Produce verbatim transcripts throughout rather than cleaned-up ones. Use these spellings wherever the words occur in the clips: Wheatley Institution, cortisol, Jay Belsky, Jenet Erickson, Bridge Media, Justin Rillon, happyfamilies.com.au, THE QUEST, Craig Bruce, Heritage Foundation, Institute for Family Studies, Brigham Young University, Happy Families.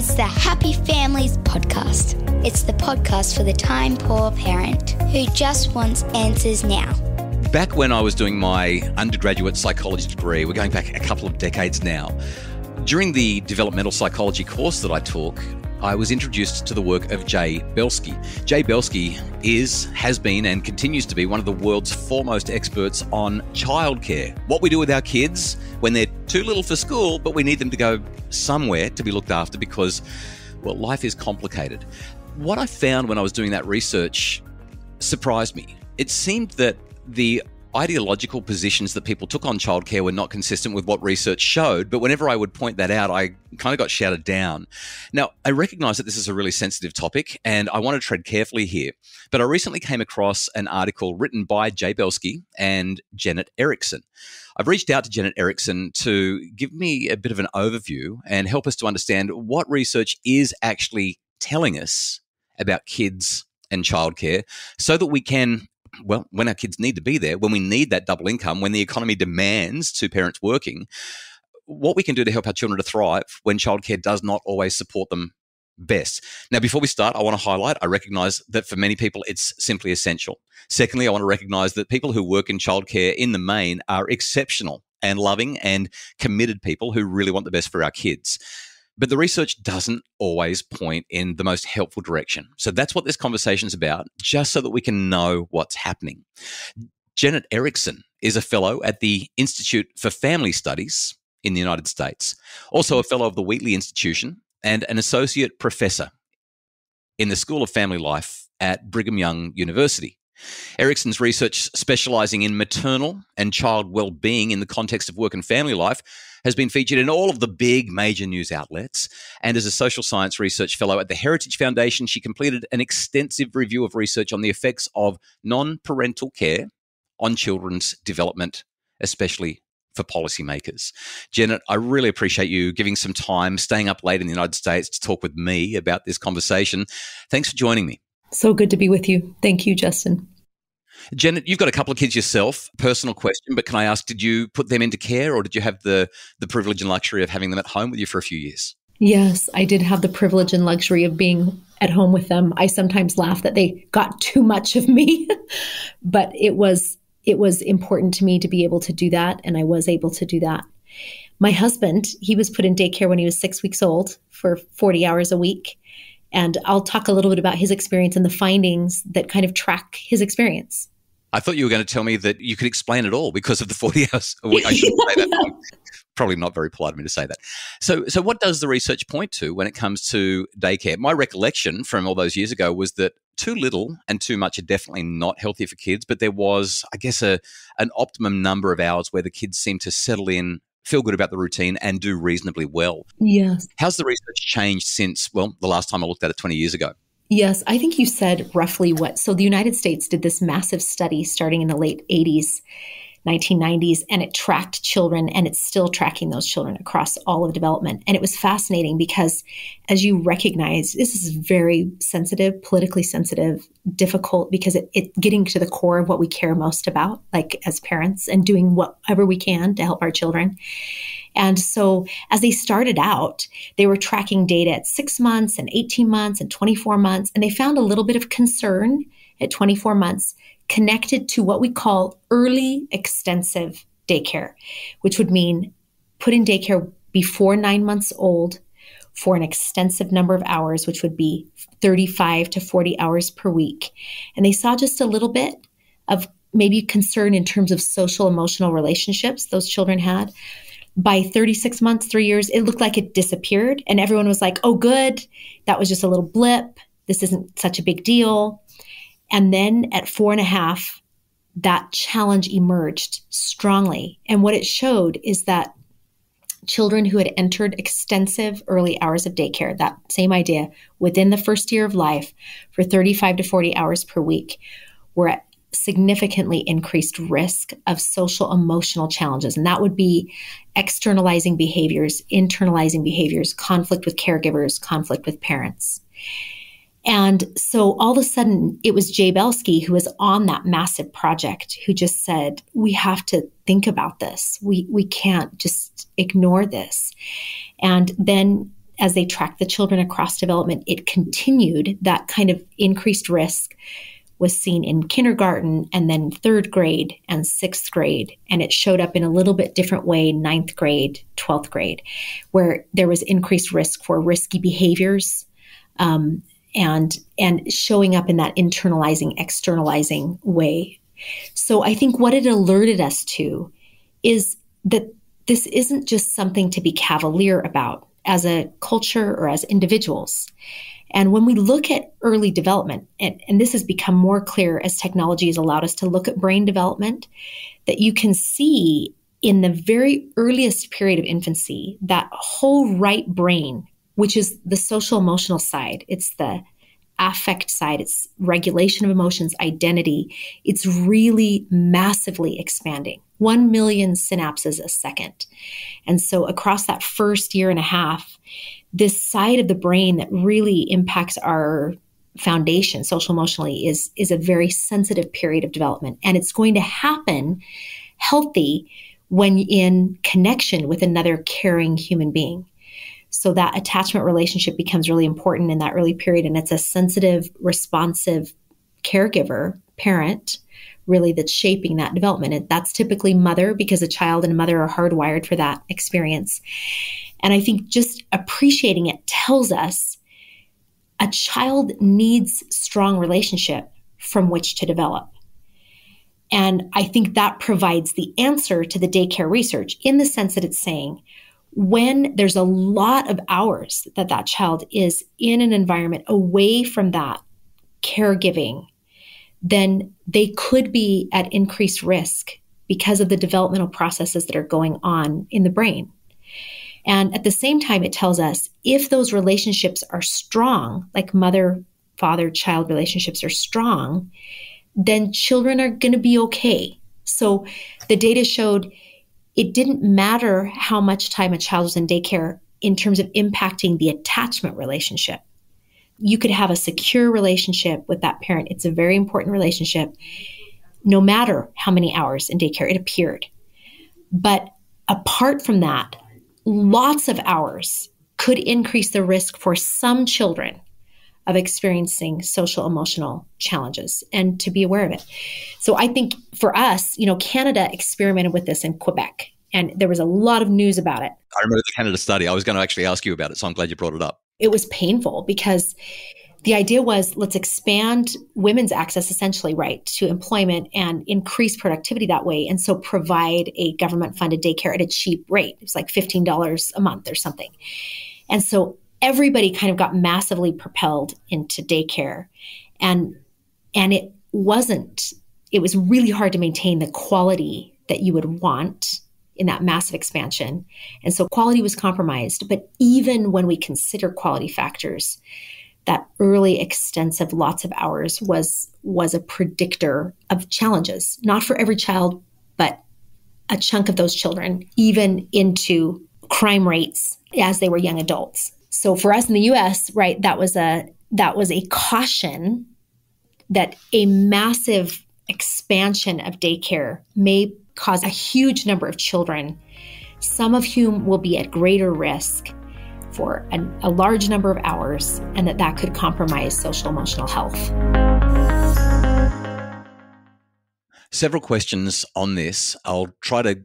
It's the Happy Families podcast. It's the podcast for the time poor parent who just wants answers now. Back when I was doing my undergraduate psychology degree, we're going back a couple of decades now, during the developmental psychology course that I took, I was introduced to the work of Jay Belsky. Jay Belsky is, has been, and continues to be one of the world's foremost experts on childcare. What we do with our kids when they're too little for school, but we need them to go somewhere to be looked after because, well, life is complicated. What I found when I was doing that research surprised me. It seemed that the ideological positions that people took on childcare were not consistent with what research showed, but whenever I would point that out, I kind of got shouted down. Now, I recognize that this is a really sensitive topic and I want to tread carefully here, but I recently came across an article written by Jay Belsky and Jenet Erickson. I've reached out to Jenet Erickson to give me a bit of an overview and help us to understand what research is actually telling us about kids and childcare so that we can, well, when our kids need to be there, when we need that double income, when the economy demands two parents working, what we can do to help our children to thrive when childcare does not always support them best. Now, before we start, I want to highlight, I recognise that for many people, it's simply essential. Secondly, I want to recognise that people who work in childcare in the main are exceptional and loving and committed people who really want the best for our kids. But the research doesn't always point in the most helpful direction. So that's what this conversation is about, just so that we can know what's happening. Jenet Erickson is a fellow at the Institute for Family Studies in the United States, also a fellow of the Wheatley Institution and an associate professor in the School of Family Life at Brigham Young University. Erickson's research specialising in maternal and child well-being in the context of work and family life has been featured in all of the big major news outlets. And as a social science research fellow at the Heritage Foundation, she completed an extensive review of research on the effects of non-parental care on children's development, especially for policymakers. Jenet, I really appreciate you giving some time, staying up late in the United States to talk with me about this conversation. Thanks for joining me. So good to be with you. Thank you, Justin. Jenet, you've got a couple of kids yourself. Personal question, but can I ask, did you put them into care or did you have the, the privilege and luxury of having them at home with you for a few years? Yes, I did have the privilege and luxury of being at home with them. I sometimes laugh that they got too much of me, but it was, it was important to me to be able to do that, and I was able to do that. My husband, he was put in daycare when he was six weeks old for forty hours a week. And I'll talk a little bit about his experience and the findings that kind of track his experience. I thought you were going to tell me that you could explain it all because of the forty hours a week. I shouldn't say that. Probably not very polite of me to say that. So, so what does the research point to when it comes to daycare? My recollection from all those years ago was that too little and too much are definitely not healthy for kids, but there was, I guess, a an optimum number of hours where the kids seemed to settle in, feel good about the routine, and do reasonably well. Yes. How's the research changed since, well, the last time I looked at it twenty years ago? Yes, I think you said roughly what. So the United States did this massive study starting in the late eighties, nineteen nineties, and it tracked children, and it's still tracking those children across all of development. And it was fascinating because, as you recognize, this is very sensitive, politically sensitive, difficult, because it, it getting to the core of what we care most about, like as parents, and doing whatever we can to help our children. And so as they started out, they were tracking data at six months and eighteen months and twenty-four months, and they found a little bit of concern at twenty-four months connected to what we call early extensive daycare, which would mean put in daycare before nine months old for an extensive number of hours, which would be thirty-five to forty hours per week. And they saw just a little bit of maybe concern in terms of social emotional relationships those children had. By thirty-six months, three years, it looked like it disappeared. And everyone was like, oh, good. That was just a little blip. This isn't such a big deal. And then at four and a half, that challenge emerged strongly. And what it showed is that children who had entered extensive early hours of daycare, that same idea, within the first year of life for thirty-five to forty hours per week, were at significantly increased risk of social emotional challenges. And that would be externalizing behaviors, internalizing behaviors, conflict with caregivers, conflict with parents. And so all of a sudden, it was Jay Belsky who was on that massive project who just said, we have to think about this. We, we can't just ignore this. And then as they tracked the children across development, it continued. That kind of increased risk was seen in kindergarten and then third grade and sixth grade. And it showed up in a little bit different way, ninth grade, twelfth grade, where there was increased risk for risky behaviors um, and, and showing up in that internalizing, externalizing way. So I think what it alerted us to is that this isn't just something to be cavalier about as a culture or as individuals. And when we look at early development, and, and this has become more clear as technology has allowed us to look at brain development, that you can see in the very earliest period of infancy, that whole right brain, which is the social emotional side, it's the affect side, it's regulation of emotions, identity, it's really massively expanding. One million synapses a second. And so across that first year and a half, this side of the brain that really impacts our foundation social emotionally is, is a very sensitive period of development. And it's going to happen healthy when in connection with another caring human being. So that attachment relationship becomes really important in that early period. And it's a sensitive, responsive caregiver, parent, really that's shaping that development. And that's typically mother, because a child and a mother are hardwired for that experience. And I think just appreciating it tells us a child needs strong relationship from which to develop. And I think that provides the answer to the daycare research in the sense that it's saying, when there's a lot of hours that that child is in an environment away from that caregiving, then they could be at increased risk because of the developmental processes that are going on in the brain. And at the same time, it tells us if those relationships are strong, like mother, father, child relationships are strong, then children are going to be okay. So the data showed it didn't matter how much time a child was in daycare in terms of impacting the attachment relationship. You could have a secure relationship with that parent. It's a very important relationship, no matter how many hours in daycare it appeared. But apart from that, lots of hours could increase the risk for some children of experiencing social emotional challenges, and to be aware of it. So I think for us, you know, Canada experimented with this in Quebec, and there was a lot of news about it. I remember the Canada study. I was going to actually ask you about it, so I'm glad you brought it up. It was painful because the idea was, let's expand women's access, essentially, right, to employment and increase productivity that way. And so provide a government-funded daycare at a cheap rate. It was like fifteen dollars a month or something. And so everybody kind of got massively propelled into daycare, and and it wasn't, it was really hard to maintain the quality that you would want in that massive expansion. And so quality was compromised. But even when we consider quality factors, that early extensive lots of hours was was a predictor of challenges, not for every child, but a chunk of those children, even into crime rates as they were young adults. So for us in the U S, right, that was a that was a caution that a massive expansion of daycare may cause a huge number of children, some of whom will be at greater risk for an, a large number of hours, and that that could compromise social emotional health. Several questions on this. I'll try to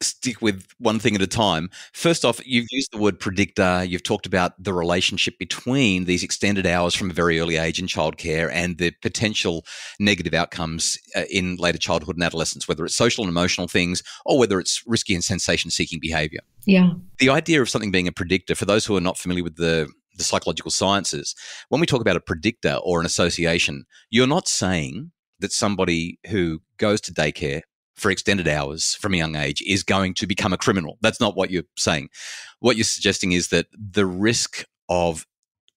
stick with one thing at a time. First off, you've used the word predictor. You've talked about the relationship between these extended hours from a very early age in childcare and the potential negative outcomes uh, in later childhood and adolescence, whether it's social and emotional things or whether it's risky and sensation-seeking behavior. Yeah. The idea of something being a predictor, for those who are not familiar with the, the psychological sciences, when we talk about a predictor or an association, you're not saying that somebody who goes to daycare for extended hours from a young age is going to become a criminal. That's not what you're saying. What you're suggesting is that the risk of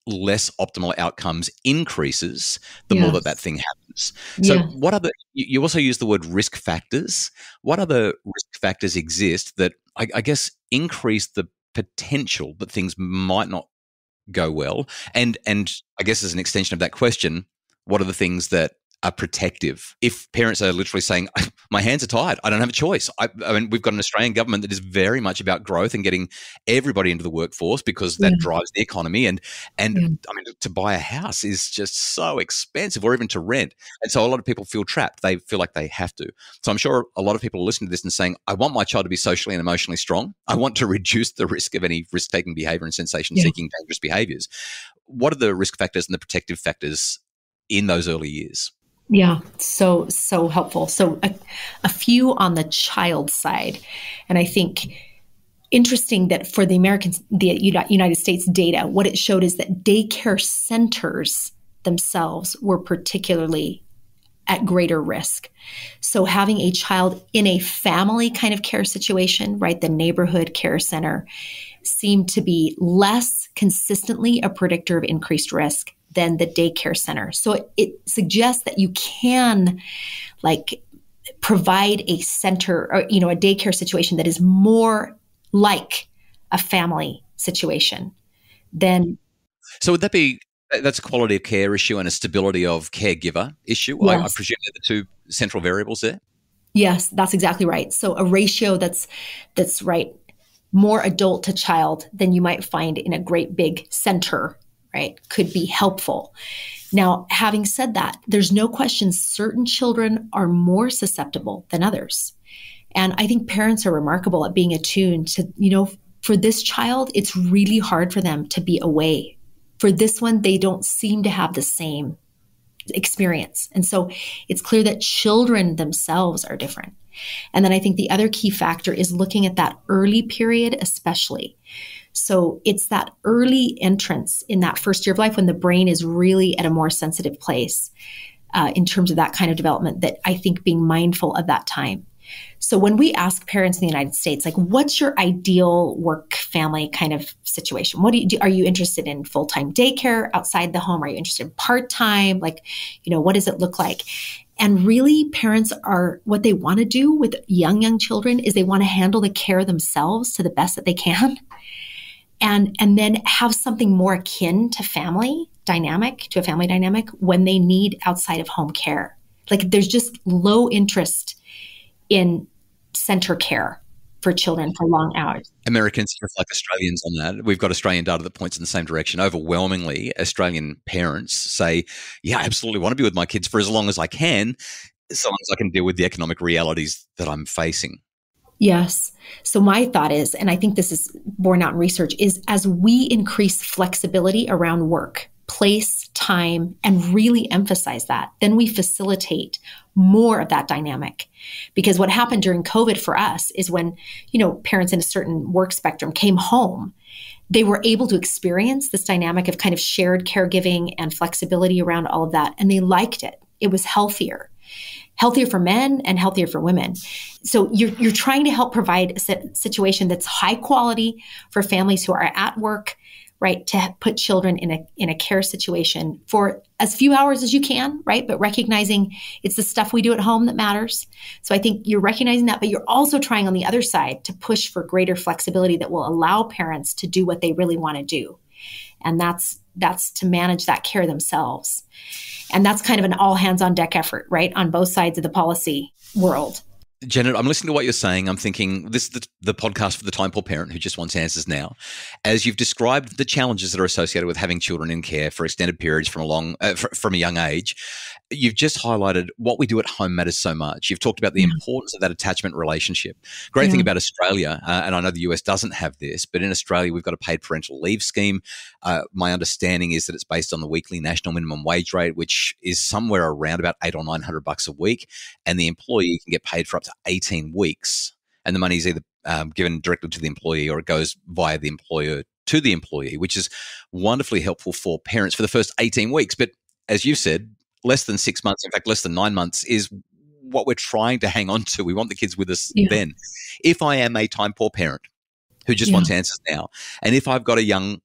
less optimal outcomes increases the yes. more that that thing happens. So yeah. what other, you also use the word risk factors. What other risk factors exist that I, I guess increase the potential that things might not go well? And, and I guess as an extension of that question, what are the things that are protective. If parents are literally saying, my hands are tied, I don't have a choice. I, I mean, we've got an Australian government that is very much about growth and getting everybody into the workforce because that yeah. drives the economy. And, and yeah. I mean, to buy a house is just so expensive, or even to rent. And so a lot of people feel trapped. They feel like they have to. So I'm sure a lot of people are listening to this and saying, I want my child to be socially and emotionally strong. I want to reduce the risk of any risk-taking behavior and sensation-seeking yeah. dangerous behaviors. What are the risk factors and the protective factors in those early years? Yeah, so, so helpful. So a, a few on the child side. And I think interesting that for the American, the United States data, what it showed is that daycare centers themselves were particularly at greater risk. So having a child in a family kind of care situation, right, the neighborhood care center, seemed to be less consistently a predictor of increased risk than the daycare center. So it, it suggests that you can like provide a center or, you know, a daycare situation that is more like a family situation than. So would that be, that's a quality of care issue and a stability of caregiver issue? Yes. I, I presume they're the two central variables there? Yes, that's exactly right. So a ratio that's, that's right, more adult to child than you might find in a great big center, right, could be helpful. Now, having said that, there's no question certain children are more susceptible than others. And I think parents are remarkable at being attuned to, you know, for this child, it's really hard for them to be away. For this one, they don't seem to have the same experience. And so it's clear that children themselves are different. And then I think the other key factor is looking at that early period, especially. So it's that early entrance in that first year of life when the brain is really at a more sensitive place uh, in terms of that kind of development, that I think being mindful of that time. So when we ask parents in the United States, like, what's your ideal work family kind of situation? What do you do? Are you interested in full-time daycare outside the home? Are you interested in part-time? Like, you know, what does it look like? And really, parents are, what they want to do with young, young children is they want to handle the care themselves to the best that they can. And, and then have something more akin to family dynamic, to a family dynamic when they need outside of home care. Like there's just low interest in center care for children for long hours. Americans just like Australians on that. We've got Australian data that points in the same direction. Overwhelmingly, Australian parents say, yeah, I absolutely want to be with my kids for as long as I can, as long as I can deal with the economic realities that I'm facing. Yes. So my thought is, and I think this is borne out in research, is as we increase flexibility around work, place, time, and really emphasize that, then we facilitate more of that dynamic. Because what happened during COVID for us is when, you know, parents in a certain work spectrum came home, they were able to experience this dynamic of kind of shared caregiving and flexibility around all of that. And they liked it. It was healthier. Healthier for men and healthier for women. So you're, you're trying to help provide a situation that's high quality for families who are at work, right, to put children in a, in a care situation for as few hours as you can, right, but recognizing it's the stuff we do at home that matters. So I think you're recognizing that, but you're also trying on the other side to push for greater flexibility that will allow parents to do what they really want to do. And that's that's to manage that care themselves. And that's kind of an all hands on deck effort, right, on both sides of the policy world. Jenet, I'm listening to what you're saying. I'm thinking this is the, the podcast for the time poor parent who just wants answers now. As you've described the challenges that are associated with having children in care for extended periods from a long, uh, fr from a young age, you've just highlighted what we do at home matters so much. You've talked about the yeah. importance of that attachment relationship. Great yeah. thing about Australia, uh, and I know the U S doesn't have this, but in Australia we've got a paid parental leave scheme. Uh, my understanding is that it's based on the weekly national minimum wage rate, which is somewhere around about eight or nine hundred bucks a week, and the employee can get paid for up to eighteen weeks, and the money is either um, given directly to the employee or it goes via the employer to the employee, which is wonderfully helpful for parents for the first eighteen weeks. But as you said, less than six months, in fact, less than nine months is what we're trying to hang on to. We want the kids with us yeah. then. If I am a time poor parent who just yeah. wants answers now, and if I've got a young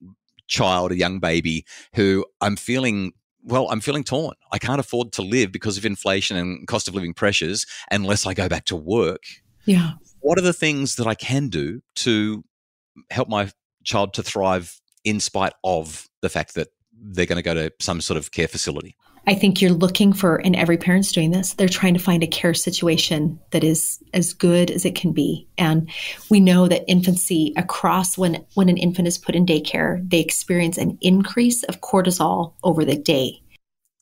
child, a young baby who I'm feeling Well, I'm feeling torn. I can't afford to live because of inflation and cost of living pressures unless I go back to work. Yeah. What are the things that I can do to help my child to thrive in spite of the fact that they're going to go to some sort of care facility? I think you're looking for, and every parent's doing this, they're trying to find a care situation that is as good as it can be. And we know that infancy across, when, when an infant is put in daycare, they experience an increase of cortisol over the day.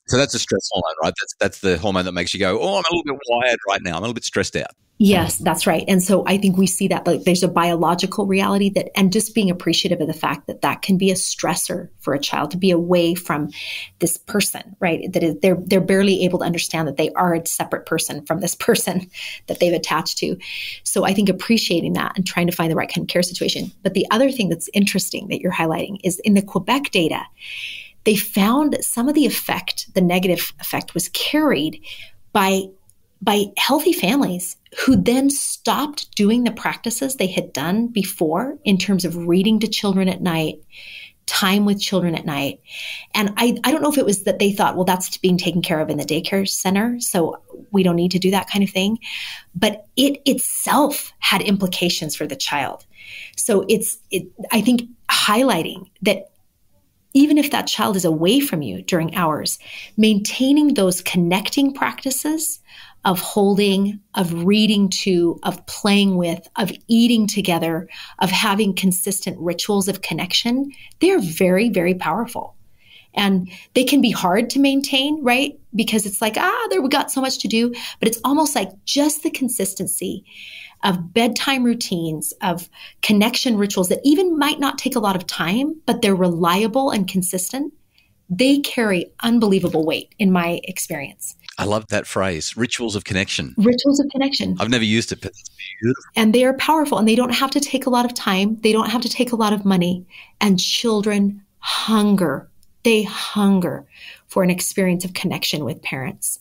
So that's a stress hormone, right? That's, that's the hormone that makes you go, oh, I'm a little bit wired right now. I'm a little bit stressed out. Yes, that's right. And so I think we see that, like, there's a biological reality that, and just being appreciative of the fact that that can be a stressor for a child to be away from this person, right? That is, they're, they're barely able to understand that they are a separate person from this person that they've attached to. So I think appreciating that and trying to find the right kind of care situation. But the other thing that's interesting that you're highlighting is in the Quebec data, they found that some of the effect, the negative effect, was carried by by healthy families who then stopped doing the practices they had done before in terms of reading to children at night, time with children at night. And I, I don't know if it was that they thought, well, that's being taken care of in the daycare center, so we don't need to do that kind of thing. But it itself had implications for the child. So it's, it, I think, highlighting that even if that child is away from you during hours, maintaining those connecting practices of holding, of reading to, of playing with, of eating together, of having consistent rituals of connection, they're very, very powerful. And they can be hard to maintain, right? Because it's like, ah, there, we got so much to do. But it's almost like just the consistency of bedtime routines, of connection rituals that even might not take a lot of time, but they're reliable and consistent. They carry unbelievable weight in my experience. I love that phrase, rituals of connection. Rituals of connection. I've never used it, but it's beautiful. And they are powerful, and they don't have to take a lot of time. They don't have to take a lot of money. And children hunger. They hunger for an experience of connection with parents.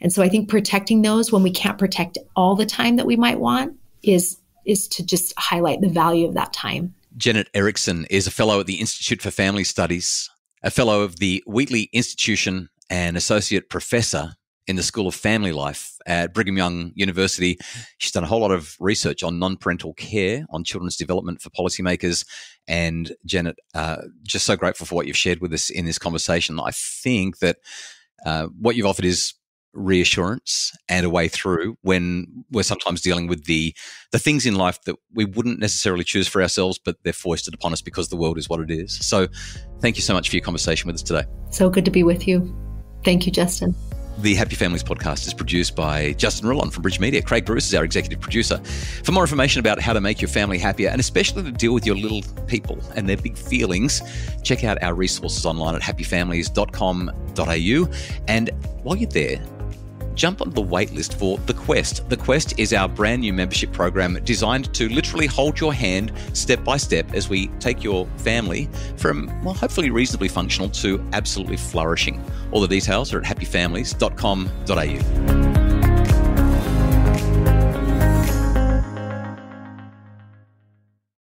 And so I think protecting those when we can't protect all the time that we might want is, is to just highlight the value of that time. Jenet Erickson is a fellow at the Institute for Family Studies, a fellow of the Wheatley Institution, and associate professor in the School of Family Life at Brigham Young University. She's done a whole lot of research on non-parental care, on children's development for policymakers. And Jenet, uh, just so grateful for what you've shared with us in this conversation. I think that uh, what you've offered is reassurance and a way through when we're sometimes dealing with the the things in life that we wouldn't necessarily choose for ourselves, but they're foisted upon us because the world is what it is. So thank you so much for your conversation with us today. So good to be with you. Thank you, Justin. The Happy Families podcast is produced by Justin Rillon from Bridge Media. Craig Bruce is our executive producer. For more information about how to make your family happier, and especially to deal with your little people and their big feelings, check out our resources online at happy families dot com dot a u. And while you're there, jump on the waitlist for The Quest. The Quest is our brand new membership program designed to literally hold your hand step by step as we take your family from, well, hopefully reasonably functional to absolutely flourishing. All the details are at happy families dot com dot a u.